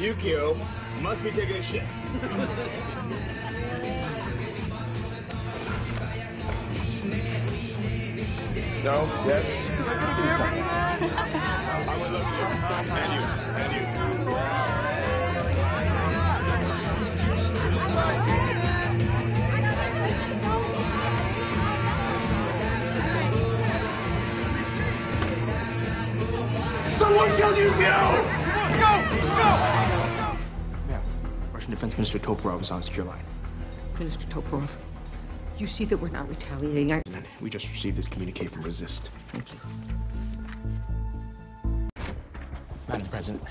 Yukio must be taking a shit. No? Yes? I would love you. And you. And you. Someone killed you, Go! Ma'am, Russian Defense Minister Toporov is on secure line. Minister Toporov, you see that we're not retaliating. We just received this communique from Resist. Thank you. Madam President,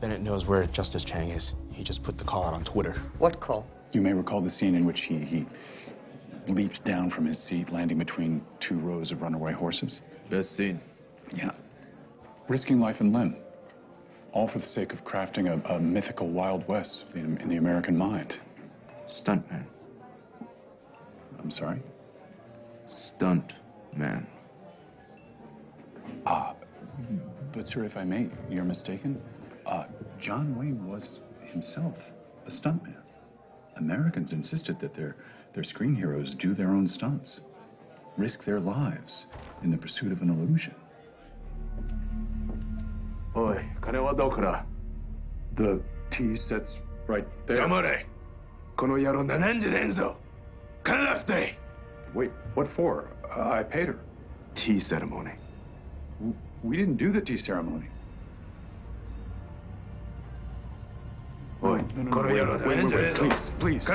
Bennett knows where Justice Chang is. He just put the call out on Twitter. What call? You may recall the scene in which he leaped down from his seat, landing between two rows of runaway horses. Best scene. Yeah. Risking life and limb. All for the sake of crafting a mythical Wild West in the American mind. Stuntman. I'm sorry? Stunt man. But sir, if I may, you're mistaken. John Wayne was himself a stuntman. Americans insisted that their screen heroes do their own stunts, risk their lives in the pursuit of an illusion. Oi, kane wa doko da? The tea set's right there. Damare! Kono yaro nanen ji renzo! Kanarasute! Wait, what for? I paid her. Tea ceremony. We didn't do the tea ceremony. Oi, no, wait, please.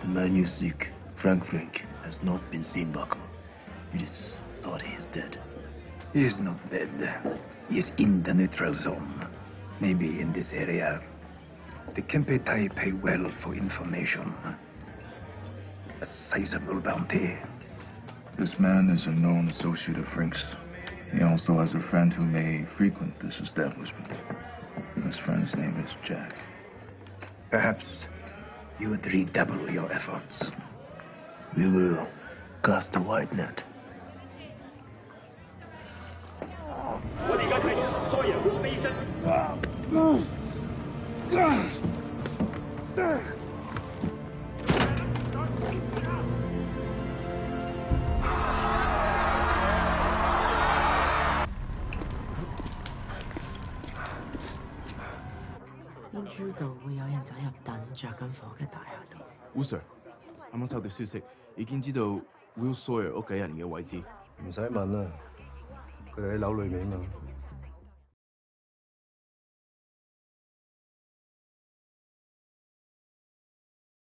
The man you seek, Frank Frank, has not been seen back home. You just thought he is dead. He is not dead. He is in the neutral zone. Maybe in this area. The Kempeitai pay well for information. A sizable bounty. This man is a known associate of Frink's. He also has a friend who may frequent this establishment. His friend's name is Jack. Perhaps you would redouble your efforts. We will cast a wide net. Sir, I must have the suicide. You can see Will Sawyer, okay, and your whitey.